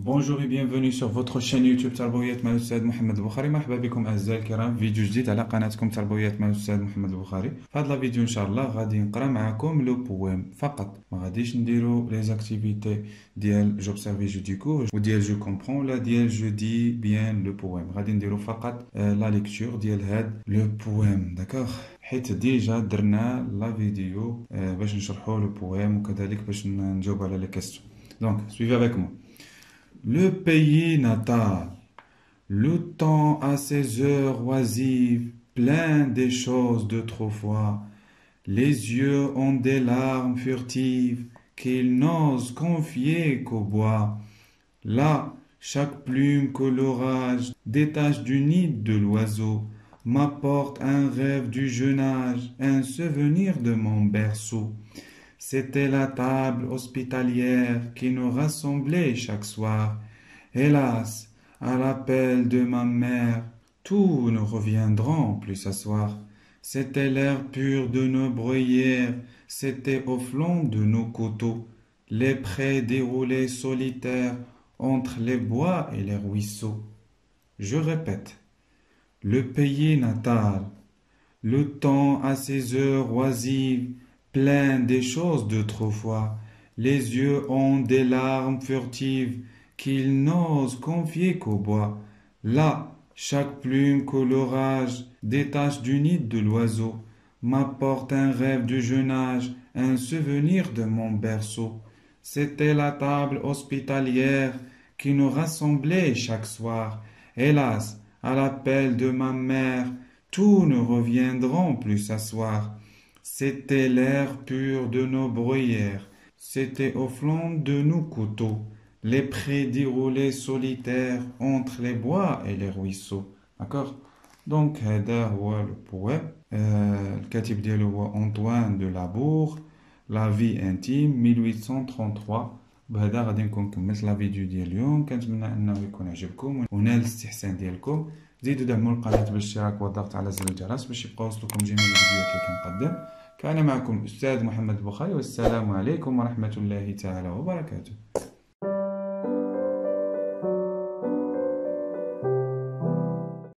Bonjour et bienvenue sur votre chaîne YouTube Tarbouiyat Mal Oustad Mohamed Boukhari. Marhaba bikoum azza al-kiram. Vidéo jdid ala qanatkoum Tarbouiyat Mal Oustad Mohamed Boukhari. F'had la vidéo inchallah ghadi nqra ma'akoum le poème faqat. Ma ghadich ndiro les activités dial j'observe je découvre ou dial je comprends la dial je dis bien le poème. Ghadi ndiro faqat la lecture dial had le poème, d'accord? حيت ديجا درنا لا فيديو باش نشرحوا لو بويم وكذلك باش نجاوب على لا كاستيون. دونك سويفي افيك مو. Le pays natal, le temps à ses heures oisives, plein des choses d'autrefois, les yeux ont des larmes furtives, qu'ils n'osent confier qu'au bois. Là, chaque plume que l'orage détache du nid de l'oiseau, m'apporte un rêve du jeune âge, un souvenir de mon berceau. C'était la table hospitalière qui nous rassemblait chaque soir. Hélas, à l'appel de ma mère, tous ne reviendront plus s'asseoir. C'était l'air pur de nos bruyères, c'était au flanc de nos coteaux, les prés déroulés solitaires entre les bois et les ruisseaux. Je répète, le pays natal, le temps à ses heures oisives, plein des choses d'autrefois, les yeux ont des larmes furtives, qu'ils n'osent confier qu'au bois. Là, chaque plume que l'orage détache du nid de l'oiseau, m'apporte un rêve du jeune âge, un souvenir de mon berceau. C'était la table hospitalière qui nous rassemblait chaque soir. Hélas, à l'appel de ma mère, tous ne reviendront plus s'asseoir. C'était l'air pur de nos bruyères, c'était au flanc de nos coteaux, les prés déroulés solitaires entre les bois et les ruisseaux. D'accord? Donc, هذا هو le poème. Le كاتب ديالو هو أنطوان دو لابور. La vie intime 1833. بهذا غادي نكون كملت لا فيديو ديال اليوم. كنتمنى انه يكون عجبكم ونال الاستحسان ديالكم. زيدوا دعموا القناه بالاشتراك والضغط على زر الجرس باش يبقاو يوصلكم جميع الفيديوهات اللي كنقدم. كان معكم الاستاذ محمد بوخاري والسلام عليكم ورحمه الله تعالى وبركاته.